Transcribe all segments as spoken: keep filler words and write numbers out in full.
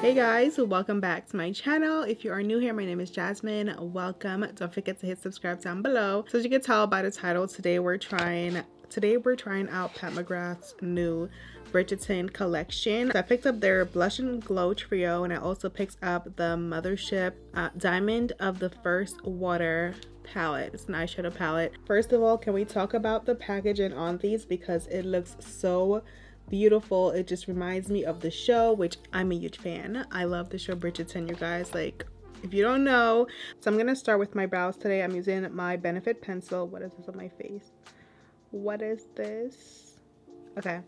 Hey guys, welcome back to my channel. If you are new here, my name is Jasmine. Welcome. Don't forget to hit subscribe down below. So as you can tell by the title, today we're trying today we're trying out Pat McGrath's new Bridgerton collection. So I picked up their Blush and Glow trio, and I also picked up the Mothership uh, Diamond of the First Water palette. It's an eyeshadow palette. First of all, can we talk about the packaging on these, because it looks so beautiful. It just reminds me of the show, which I'm a huge fan. I love the show Bridgerton, you guys, like, if you don't know. So I'm gonna start with my brows today. I'm using my Benefit pencil. What is this on my face? What is this? Okay,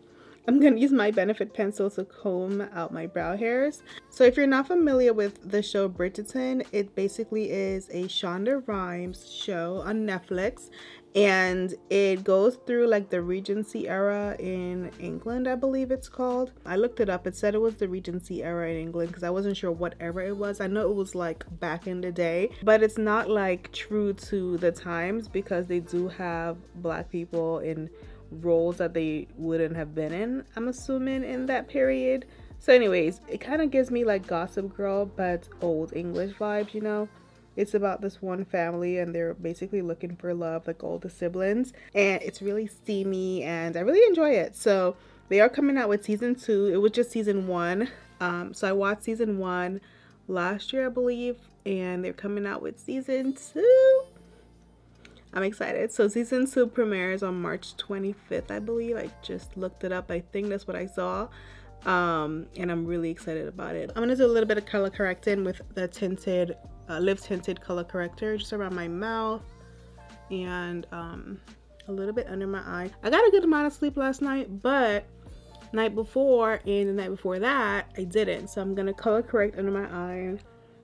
I'm gonna use my Benefit pencil to comb out my brow hairs. So if you're not familiar with the show Bridgerton, it basically is a Shonda Rhimes show on Netflix, and it goes through like the Regency era in England, I believe it's called. I looked it up. It said it was the Regency era in England because I wasn't sure what era it was. I know it was like back in the day, but it's not like true to the times because they do have black people in roles that they wouldn't have been in, I'm assuming, in that period. So anyways, it kind of gives me like Gossip Girl but old English vibes, you know. It's about this one family and they're basically looking for love, like all the siblings, and it's really steamy and I really enjoy it. So they are coming out with season two. It was just season one. Um, so I watched season one last year, I believe, and they're coming out with season two. I'm excited. So season two premieres on March twenty-fifth, I believe. I just looked it up. I think that's what I saw. Um, and I'm really excited about it. I'm gonna do a little bit of color correcting with the tinted Uh, lip tinted color corrector just around my mouth and um, a little bit under my eye. I got a good amount of sleep last night, but night before and the night before that I didn't. So I'm gonna color correct under my eye,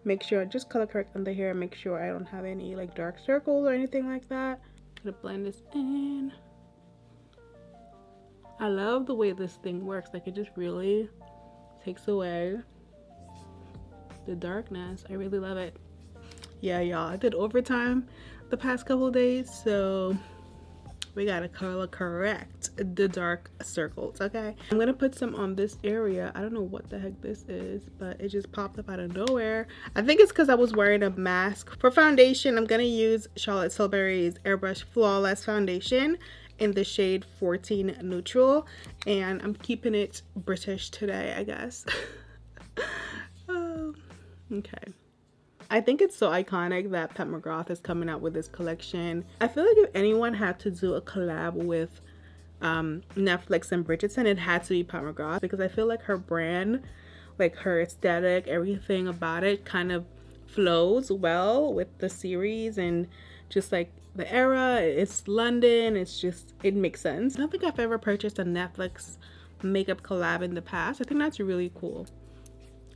make sure I just color correct under here, make sure I don't have any like dark circles or anything like that. I'm gonna blend this in. I love the way this thing works, like it just really takes away the darkness. I really love it. Yeah, y'all, I did overtime the past couple days, so we gotta color correct the dark circles, okay? I'm gonna put some on this area. I don't know what the heck this is, but it just popped up out of nowhere. I think it's because I was wearing a mask. For foundation, I'm gonna use Charlotte Tilbury's Airbrush Flawless Foundation in the shade fourteen Neutral, and I'm keeping it British today, I guess. Okay. I think it's so iconic that Pat McGrath is coming out with this collection. I feel like if anyone had to do a collab with um, Netflix and Bridgerton, it had to be Pat McGrath, because I feel like her brand, like her aesthetic, everything about it kind of flows well with the series and just like the era. It's London. It's just, it makes sense. I don't think I've ever purchased a Netflix makeup collab in the past. I think that's really cool,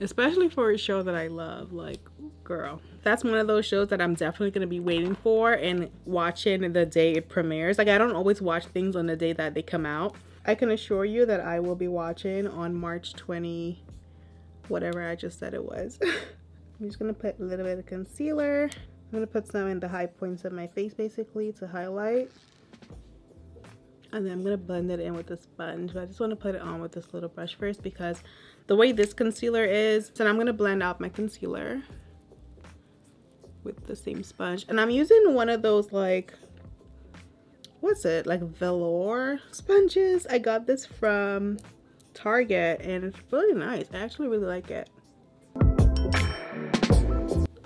especially for a show that I love. Like, girl, that's one of those shows that I'm definitely going to be waiting for and watching the day it premieres. Like, I don't always watch things on the day that they come out. I can assure you that I will be watching on March twentieth, whatever I just said it was. I'm just going to put a little bit of concealer. I'm going to put some in the high points of my face, basically, to highlight. And then I'm going to blend it in with a sponge. But I just want to put it on with this little brush first because the way this concealer is. So I'm going to blend out my concealer with the same sponge. And I'm using one of those like, what's it? Like velour sponges. I got this from Target and it's really nice. I actually really like it.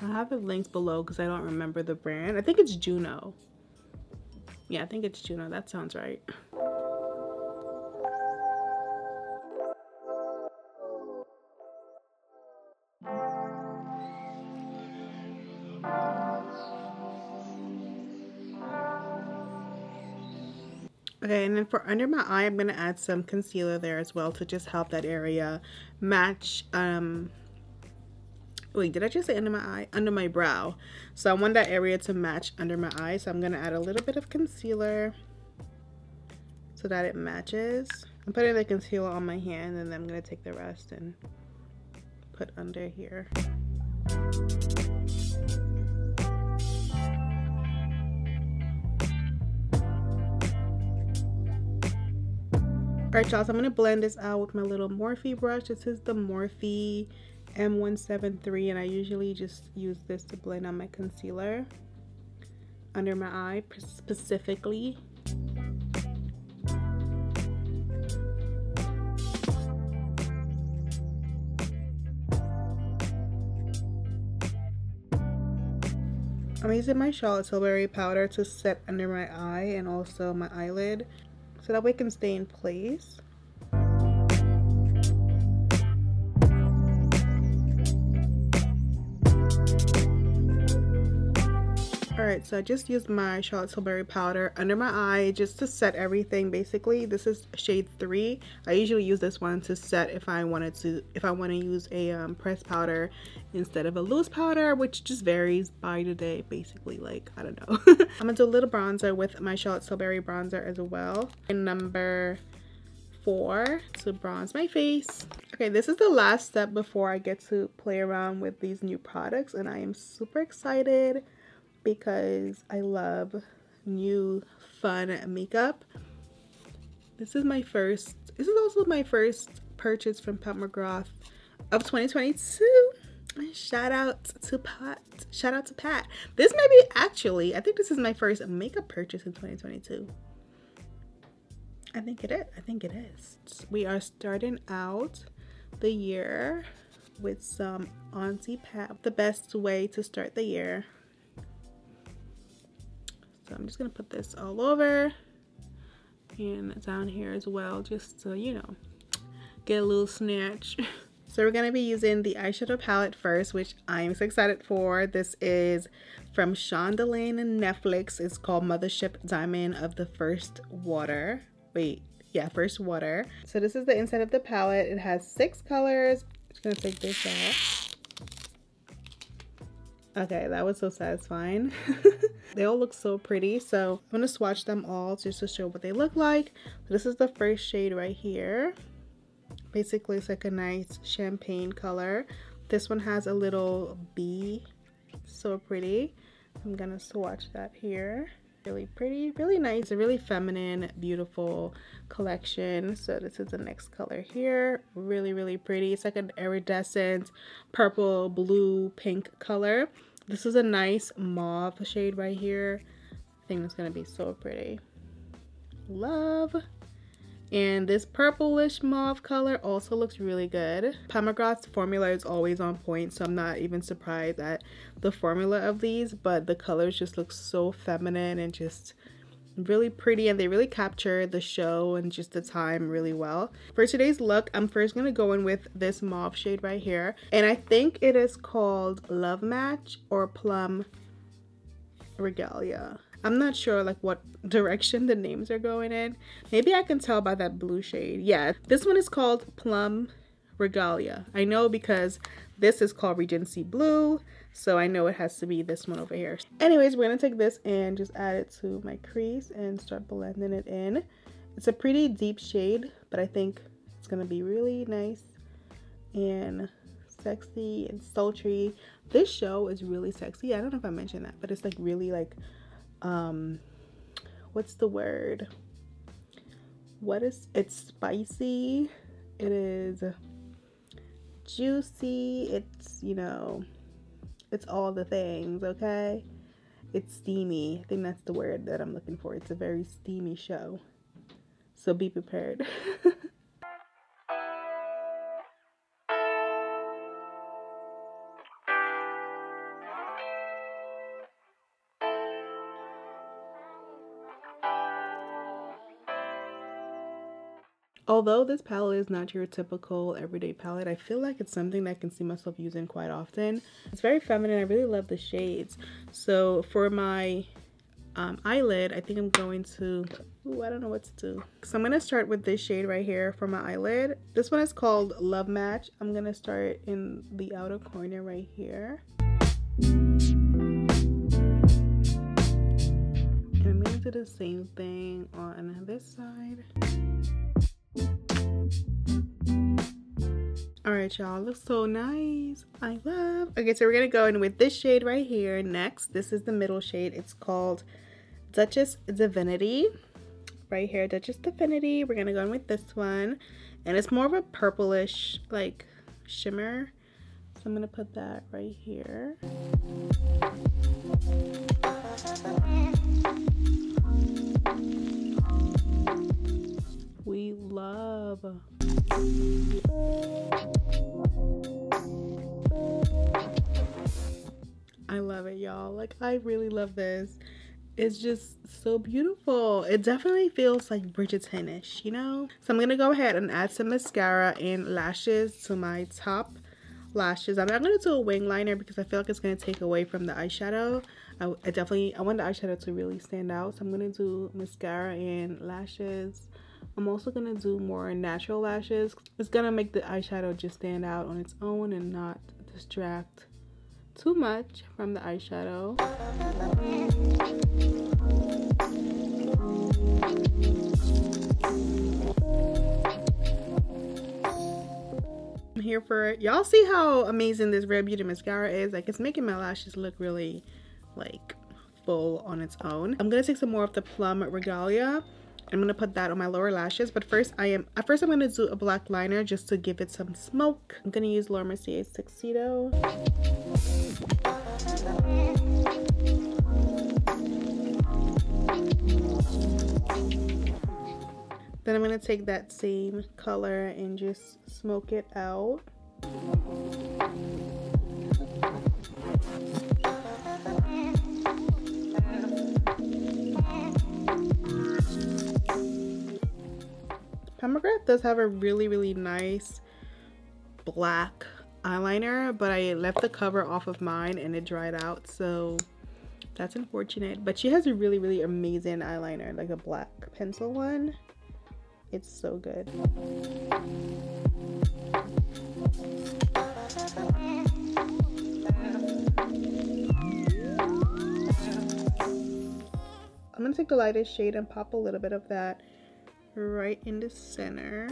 I have it linked below because I don't remember the brand. I think it's Juno. Yeah, I think it's Juno. That sounds right. Okay, and then for under my eye, I'm going to add some concealer there as well to just help that area match. Um, wait, did I just say under my eye? Under my brow. So I want that area to match under my eye. So I'm going to add a little bit of concealer so that it matches. I'm putting the concealer on my hand and then I'm going to take the rest and put under here. All right, y'all, so I'm gonna blend this out with my little Morphe brush. This is the Morphe M one seven three, and I usually just use this to blend on my concealer under my eye specifically. I'm using my Charlotte Tilbury powder to set under my eye and also my eyelid so that way it can stay in place. Alright, so I just used my Charlotte Tilbury powder under my eye just to set everything basically. This is shade three. I usually use this one to set if I wanted to, if I want to use a um, pressed powder instead of a loose powder, which just varies by the day basically, like, I don't know. I'm going to do a little bronzer with my Charlotte Tilbury bronzer as well. And number four, to bronze my face. Okay, this is the last step before I get to play around with these new products, and I am super excited because I love new fun makeup. This is my first, this is also my first purchase from Pat McGrath of twenty twenty-two. Shout out to Pat, shout out to Pat. This may be actually, I think this is my first makeup purchase in twenty twenty-two. I think it is, I think it is. We are starting out the year with some Auntie Pat, the best way to start the year. So I'm just going to put this all over and down here as well, just to, you know, get a little snatch. So we're going to be using the eyeshadow palette first, which I'm so excited for. This is from Shondaland and Netflix. It's called Mothership Diamond of the First Water. Wait, yeah, First Water. So this is the inside of the palette. It has six colors. I'm just going to take this off. Okay, that was so satisfying. They all look so pretty, so I'm gonna swatch them all just to show what they look like. This is the first shade right here. Basically, it's like a nice champagne color. This one has a little bee, so pretty. I'm gonna swatch that here. Really pretty, really nice. It's a really feminine, beautiful collection. So this is the next color here. Really, really pretty. It's like an iridescent purple, blue, pink color. This is a nice mauve shade right here. I think it's gonna be so pretty. Love. And this purplish mauve color also looks really good. Pat McGrath's formula is always on point, so I'm not even surprised at the formula of these, but the colors just look so feminine and just really pretty, and they really capture the show and just the time really well. For today's look, I'm first gonna go in with this mauve shade right here, and I think it is called Love Match or Plum Regalia. I'm not sure like what direction the names are going in. Maybe I can tell by that blue shade. Yeah, this one is called Plum Regalia. I know because this is called Regency Blue, so I know it has to be this one over here. Anyways, we're going to take this and just add it to my crease and start blending it in. It's a pretty deep shade, but I think it's going to be really nice and sexy and sultry. This show is really sexy. I don't know if I mentioned that, but it's like really like, um, what's the word? What is, it's spicy. It is juicy. It's, you know, it's all the things, okay? It's steamy. I think that's the word that I'm looking for. It's a very steamy show. So be prepared. Although this palette is not your typical everyday palette, I feel like it's something that I can see myself using quite often. It's very feminine. I really love the shades. So for my um, eyelid, I think I'm going to... Ooh, I don't know what to do. So I'm going to start with this shade right here for my eyelid. This one is called Love Match. I'm going to start in the outer corner right here. And I'm going to do the same thing on this side. All right, y'all, looks so nice. I love. Okay, so we're gonna go in with this shade right here next. This is the middle shade. It's called Duchess Divinity. right here, Duchess Divinity. We're gonna go in with this one, and it's more of a purplish like shimmer, so I'm gonna put that right here. We love. I love it, y'all. Like, I really love this. It's just so beautiful. It definitely feels like Bridgerton-ish, you know? So I'm going to go ahead and add some mascara and lashes to my top lashes. I'm not going to do a wing liner because I feel like it's going to take away from the eyeshadow. I, I definitely, I want the eyeshadow to really stand out. So I'm going to do mascara and lashes. I'm also going to do more natural lashes. It's going to make the eyeshadow just stand out on its own and not distract too much from the eyeshadow. I'm here for it. Y'all see how amazing this Rare Beauty mascara is? Like, it's making my lashes look really like full on its own. I'm gonna take some more of the Plum Regalia. I'm gonna put that on my lower lashes, but first I am at first I'm gonna do a black liner just to give it some smoke. I'm gonna use Laura Mercier's Tuxedo. Then I'm gonna take that same color and just smoke it out. Pat McGrath does have a really, really nice black eyeliner, but I left the cover off of mine and it dried out, so that's unfortunate. But she has a really, really amazing eyeliner, like a black pencil one. It's so good. I'm gonna take the lightest shade and pop a little bit of that right in the center.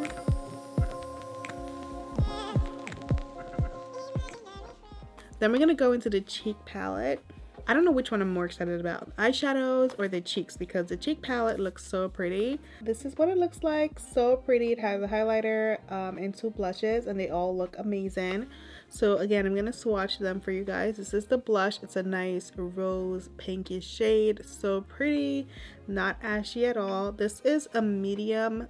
Then we're gonna go into the cheek palette. I don't know which one I'm more excited about, eyeshadows or the cheeks, because the cheek palette looks so pretty. This is what it looks like, so pretty. It has a highlighter um, and two blushes, and they all look amazing. So again, I'm gonna swatch them for you guys. This is the blush. It's a nice rose pinkish shade, so pretty, not ashy at all. This is a medium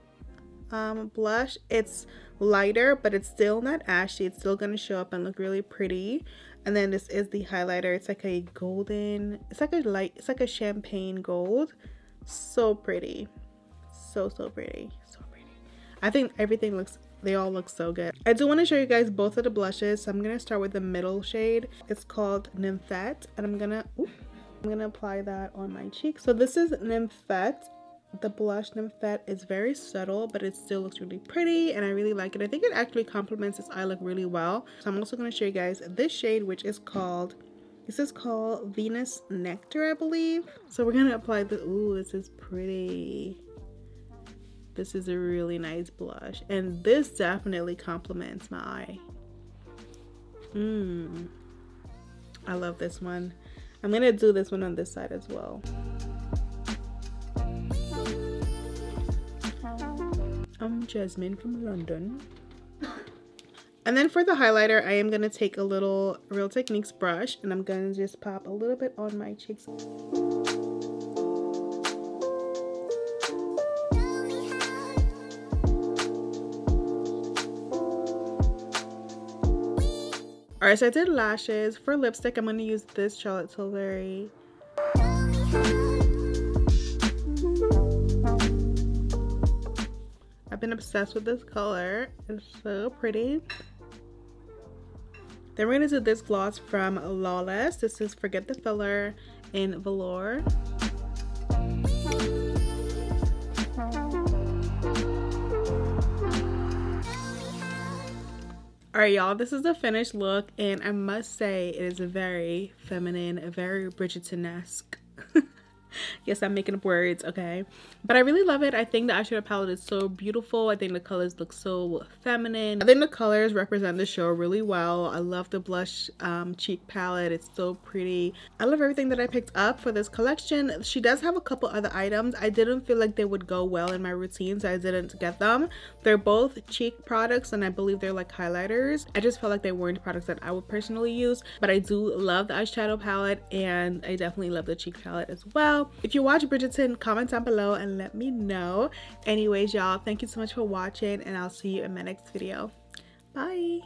um, blush. It's lighter, but it's still not ashy. It's still gonna show up and look really pretty. And then this is the highlighter. It's like a golden, it's like a light, it's like a champagne gold. So pretty. So, so pretty. So pretty. I think everything looks, they all look so good. I do want to show you guys both of the blushes. So I'm going to start with the middle shade. It's called Nymphette. And I'm going to, I'm going to apply that on my cheek. So this is Nymphette. The blush Nymphette is very subtle, but it still looks really pretty, and I really like it. I think it actually complements this eye look really well. So I'm also going to show you guys this shade, which is called, this is called Venus Nectar, I believe. So we're going to apply the, ooh, this is pretty. This is a really nice blush, and this definitely complements my eye. Mmm. I love this one. I'm going to do this one on this side as well. I'm Jasmine from London. And then for the highlighter, I am going to take a little Real Techniques brush, and I'm going to just pop a little bit on my cheeks. Alright, so I did lashes. For lipstick, I'm going to use this Charlotte Tilbury. I've been obsessed with this color. It's so pretty. Then we're gonna do this gloss from Lawless. This is Forget the Filler in Velour. All right, y'all, this is the finished look, and I must say it is very feminine, very Bridgerton-esque. Yes, I'm making up words, okay? But I really love it. I think the eyeshadow palette is so beautiful. I think the colors look so feminine. I think the colors represent the show really well. I love the blush um, cheek palette. It's so pretty. I love everything that I picked up for this collection. She does have a couple other items. I didn't feel like they would go well in my routine, so I didn't get them. They're both cheek products, and I believe they're like highlighters. I just felt like they weren't products that I would personally use, but I do love the eyeshadow palette, and I definitely love the cheek palette as well. If you watch Bridgerton, comment down below and let me know. Anyways, y'all, thank you so much for watching, and I'll see you in my next video. Bye.